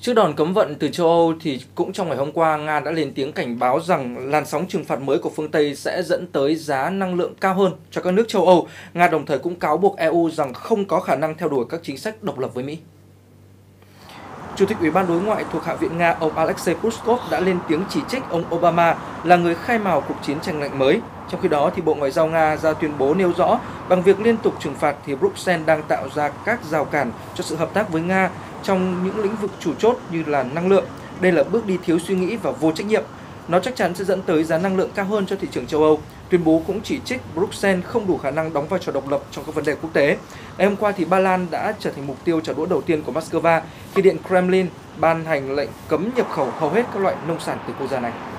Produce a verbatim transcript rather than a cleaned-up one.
Trước đòn cấm vận từ châu Âu thì cũng trong ngày hôm qua, Nga đã lên tiếng cảnh báo rằng làn sóng trừng phạt mới của phương Tây sẽ dẫn tới giá năng lượng cao hơn cho các nước châu Âu. Nga đồng thời cũng cáo buộc E U rằng không có khả năng theo đuổi các chính sách độc lập với Mỹ. Chủ tịch Ủy ban Đối ngoại thuộc Hạ viện Nga, ông Alexei Pushkov đã lên tiếng chỉ trích ông Obama là người khai mào cuộc chiến tranh lạnh mới. Trong khi đó, thì Bộ Ngoại giao Nga ra tuyên bố nêu rõ bằng việc liên tục trừng phạt thì Bruxelles đang tạo ra các rào cản cho sự hợp tác với Nga trong những lĩnh vực chủ chốt như là năng lượng. Đây là bước đi thiếu suy nghĩ và vô trách nhiệm. Nó chắc chắn sẽ dẫn tới giá năng lượng cao hơn cho thị trường châu Âu. Tuyên bố cũng chỉ trích Bruxelles không đủ khả năng đóng vai trò độc lập trong các vấn đề quốc tế. Ngày hôm qua, thì Ba Lan đã trở thành mục tiêu trả đũa đầu tiên của Moscow khi Điện Kremlin ban hành lệnh cấm nhập khẩu hầu hết các loại nông sản từ quốc gia này.